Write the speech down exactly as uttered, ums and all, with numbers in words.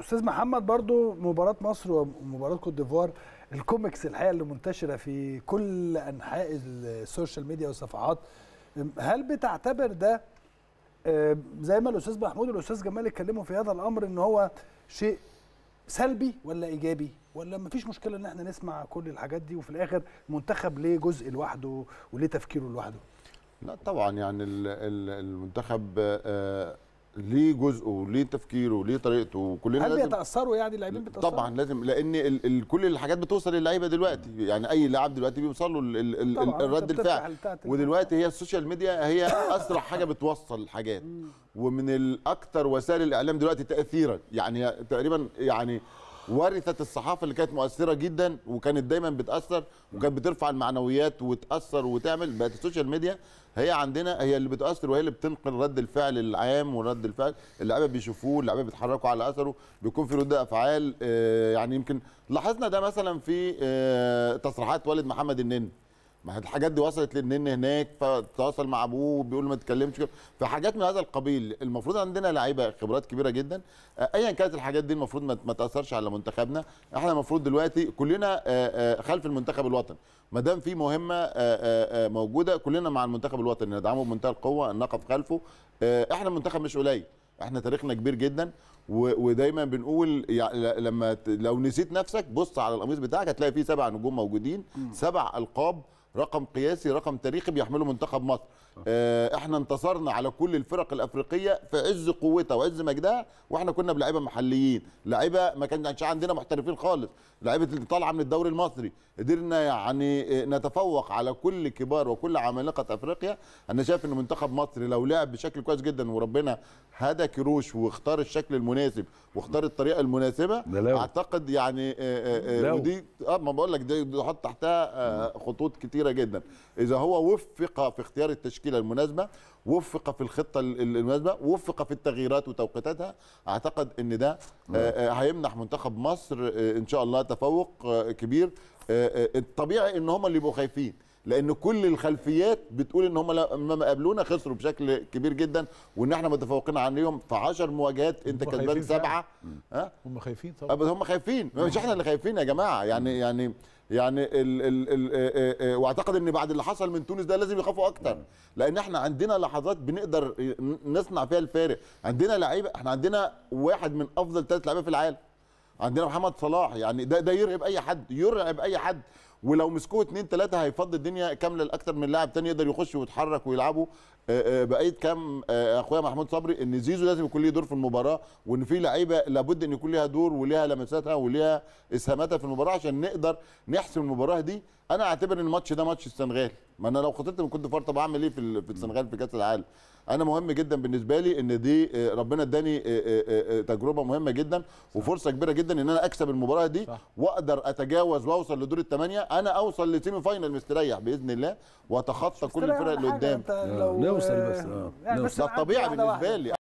استاذ محمد، برضو مباراه مصر ومباراه كوت ديفوار، الكوميكس الحقيقه اللي منتشره في كل انحاء السوشيال ميديا والصفحات، هل بتعتبر ده زي ما الاستاذ محمود والاستاذ جمال اتكلموا في هذا الامر ان هو شيء سلبي ولا ايجابي، ولا مفيش مشكله ان احنا نسمع كل الحاجات دي وفي الاخر المنتخب ليه جزء لوحده وليه تفكيره لوحده؟ لا طبعا، يعني المنتخب ليه جزء وليه تفكيره وليه طريقته، وكلنا هل بيتاثروا يعني اللاعبين بيتاثروا؟ طبعا لازم، لان كل الحاجات بتوصل للعيبه دلوقتي، يعني اي لاعب دلوقتي بيوصل له الرد الفعل، ودلوقتي هي السوشيال ميديا هي اسرع حاجه بتوصل الحاجات، ومن الاكثر وسائل الاعلام دلوقتي تاثيرا، يعني تقريبا يعني ورثت الصحافه اللي كانت مؤثره جدا وكانت دايما بتاثر وكانت بترفع المعنويات وتاثر وتعمل، بقت السوشيال ميديا هي عندنا هي اللي بتاثر وهي اللي بتنقل رد الفعل العام ورد الفعل اللعيبه بيشوفوه، اللعيبه بيتحركوا على اثره، بيكون في رد افعال. يعني يمكن لاحظنا ده مثلا في تصريحات والد محمد النين، ما الحاجات دي وصلت للنين هناك، فتواصل مع ابوه بيقول ما تتكلمش، فحاجات من هذا القبيل. المفروض عندنا لعيبه خبرات كبيره جدا، ايا كانت الحاجات دي المفروض ما تاثرش على منتخبنا. احنا المفروض دلوقتي كلنا خلف المنتخب الوطني، ما دام في مهمه موجوده كلنا مع المنتخب الوطني ندعمه بمنتهى القوه، نقف خلفه. احنا المنتخب مش قليل، احنا تاريخنا كبير جدا، ودايما بنقول لما لو نسيت نفسك بص على القميص بتاعك هتلاقي فيه سبع نجوم موجودين، سبع القاب، رقم قياسي رقم تاريخي بيحمله منتخب مصر. آه احنا انتصرنا على كل الفرق الافريقيه في عز قوتها وعز مجدها، واحنا كنا بلاعيبه محليين، لعيبه ما كانش عندنا محترفين خالص، لعيبه اللي طالعه من الدوري المصري، قدرنا يعني نتفوق على كل كبار وكل عمالقه افريقيا. انا شايف ان منتخب مصر لو لعب بشكل كويس جدا وربنا هدى كروش واختار الشكل المناسب واختار الطريقه المناسبه، اعتقد يعني آه آه ودي اه ما بقول لك دي حط تحتها آه خطوط كتير جدا. إذا هو وفق في اختيار التشكيلة المناسبة، وفق في الخطة المناسبة، وفق في التغييرات وتوقيتاتها، أعتقد أن ده هيمنح منتخب مصر إن شاء الله تفوق كبير. الطبيعي أن هم اللي يبقوا خايفين، لأن كل الخلفيات بتقول أن هم لما قابلونا خسروا بشكل كبير جدا، وأن احنا متفوقين عليهم في عشر مواجهات أنت كسبان سبعة. ها؟ هم خايفين طبعا، هم خايفين، مش احنا اللي خايفين يا جماعة، يعني يعني يعني ال ال ال واعتقد ان بعد اللي حصل من تونس ده لازم يخافوا اكتر، لان احنا عندنا لحظات بنقدر نصنع فيها الفارق، عندنا لعيبه، احنا عندنا واحد من افضل ثلاث لعيبه في العالم، عندنا محمد صلاح، يعني ده ده يرعب اي حد، يرعب اي حد، ولو مسكوه اثنين ثلاثه هيفضي الدنيا كامله لاكثر من لاعب ثاني يقدر يخش ويتحرك ويلعبوا. بقيت كام اخويا محمود صبري ان زيزو لازم يكون ليه دور في المباراه، وان في لعيبه لابد ان يكون ليها دور وليها لمساتها وليها اسهاماتها في المباراه عشان نقدر نحسم المباراه دي. انا اعتبر ان الماتش ده ماتش السنغال، ما انا لو خططت من كنت فار طب اعمل ايه في السنغال في كاس العالم؟ انا مهم جدا بالنسبه لي ان دي ربنا اداني تجربه مهمه جدا وفرصه كبيره جدا ان انا اكسب المباراه دي واقدر اتجاوز واوصل لدور الثمانيه، انا اوصل لسيمي فاينل مستريح باذن الله واتخطى كل الفرق اللي قدام. نوصل بس، يعني بس ده الطبيعي بالنسبه لي.